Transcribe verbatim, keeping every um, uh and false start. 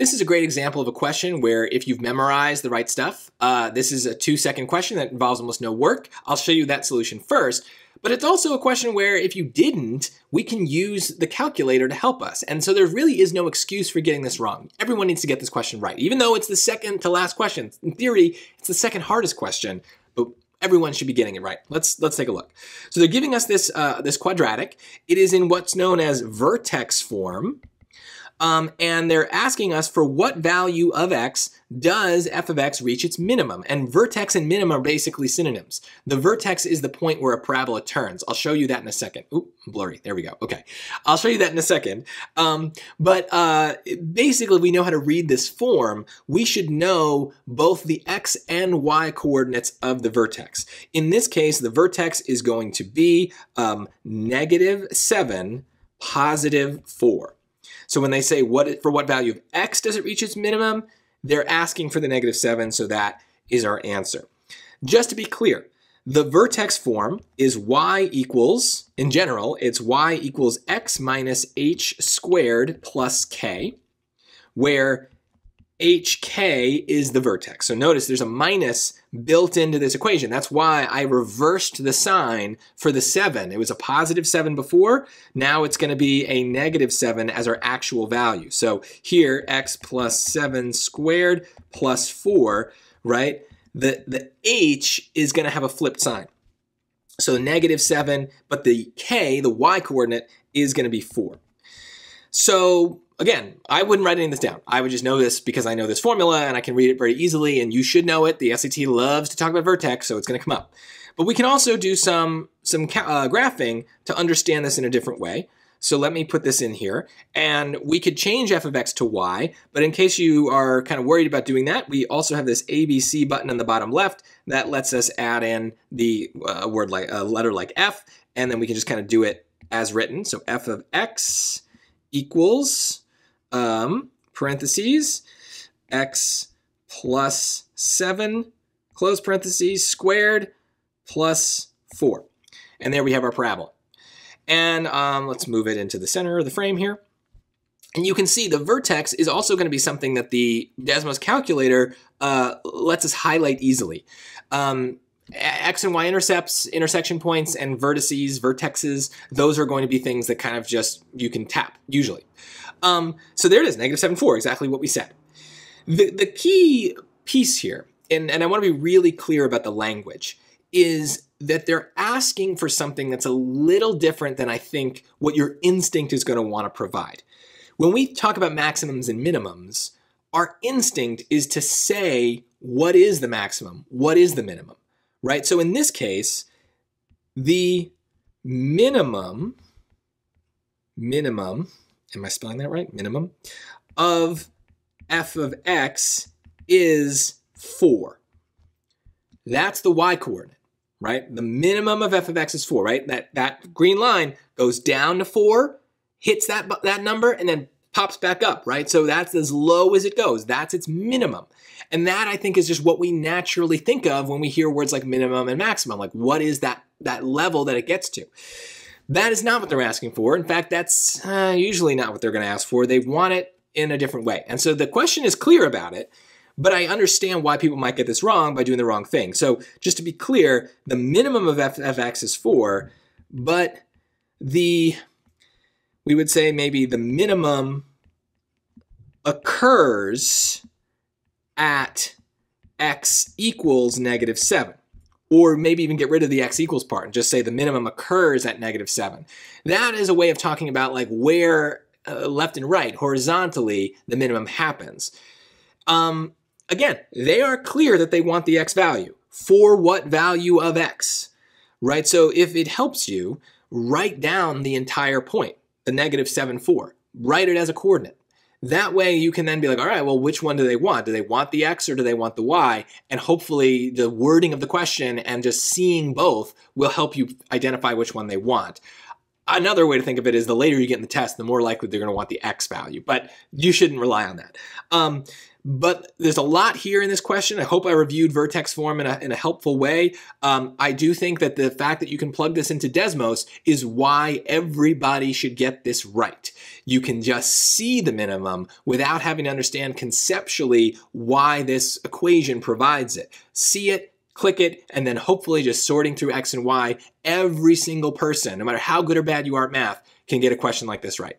This is a great example of a question where if you've memorized the right stuff, uh, this is a two second question that involves almost no work. I'll show you that solution first, but it's also a question where if you didn't, we can use the calculator to help us. And so there really is no excuse for getting this wrong. Everyone needs to get this question right, even though it's the second to last question. In theory, it's the second hardest question, but everyone should be getting it right. Let's, let's take a look. So they're giving us this, uh, this quadratic. It is in what's known as vertex form. Um, and they're asking us for what value of x does f of x reach its minimum? And vertex and minimum are basically synonyms. The vertex is the point where a parabola turns. I'll show you that in a second. Oop, blurry, there we go, okay. I'll show you that in a second. Um, but uh, basically we know how to read this form. We should know both the x and y coordinates of the vertex. In this case, the vertex is going to be um, negative seven, positive four. So when they say what for what value of x does it reach its minimum, they're asking for the negative seven, so that is our answer. Just to be clear, the vertex form is y equals, in general, it's y equals x minus h squared plus k, where hk is the vertex. So notice there's a minus built into this equation. That's why I reversed the sign for the seven. It was a positive seven before. Now it's going to be a negative seven as our actual value. So here, x plus seven squared plus four, right? The, the h is going to have a flipped sign. So negative seven, but the k, the y coordinate, is going to be four. So again, I wouldn't write any of this down. I would just know this because I know this formula and I can read it very easily, and you should know it. The S A T loves to talk about vertex, so it's gonna come up. But we can also do some, some uh, graphing to understand this in a different way. So let me put this in here, and we could change f of x to y, but in case you are kind of worried about doing that, we also have this A B C button on the bottom left that lets us add in the uh, word like a uh, letter like f, and then we can just kind of do it as written. So f of x equals, Um, parentheses, x plus seven, close parentheses, squared plus four. And there we have our parabola. And um, let's move it into the center of the frame here. And you can see the vertex is also going to be something that the Desmos calculator uh, lets us highlight easily. Um, X and Y intercepts, intersection points, and vertices, vertexes, those are going to be things that kind of just, you can tap, usually. Um, so there it is, negative seven, four, exactly what we said. The, the key piece here, and, and I want to be really clear about the language, is that they're asking for something that's a little different than I think what your instinct is going to want to provide. When we talk about maximums and minimums, our instinct is to say, what is the maximum? What is the minimum? Right? So in this case, the minimum, minimum, am I spelling that right? Minimum of f of x is four. That's the y coordinate, right? The minimum of f of x is four, right? That, that green line goes down to four, hits that, that number, and then pops back up, right? So that's as low as it goes. That's its minimum. And that, I think, is just what we naturally think of when we hear words like minimum and maximum. Like, what is that, that level that it gets to? That is not what they're asking for. In fact, that's uh, usually not what they're going to ask for. They want it in a different way. And so the question is clear about it, but I understand why people might get this wrong by doing the wrong thing. So just to be clear, the minimum of f of x is four, but the... we would say maybe the minimum occurs at x equals negative seven, or maybe even get rid of the x equals part and just say the minimum occurs at negative seven. That is a way of talking about like where uh, left and right, horizontally, the minimum happens. Um, again, they are clear that they want the x value. For what value of x, right? So if it helps you, write down the entire point. The negative seven, four, write it as a coordinate. That way you can then be like, all right, well, which one do they want? Do they want the X or do they want the Y? And hopefully the wording of the question and just seeing both will help you identify which one they want. Another way to think of it is the later you get in the test, the more likely they're going to want the X value, but you shouldn't rely on that. Um, but there's a lot here in this question. I hope I reviewed vertex form in a, in a helpful way. Um, I do think that the fact that you can plug this into Desmos is why everybody should get this right. You can just see the minimum without having to understand conceptually why this equation provides it. See it, click it, and then hopefully just sorting through X and Y, every single person, no matter how good or bad you are at math, can get a question like this right.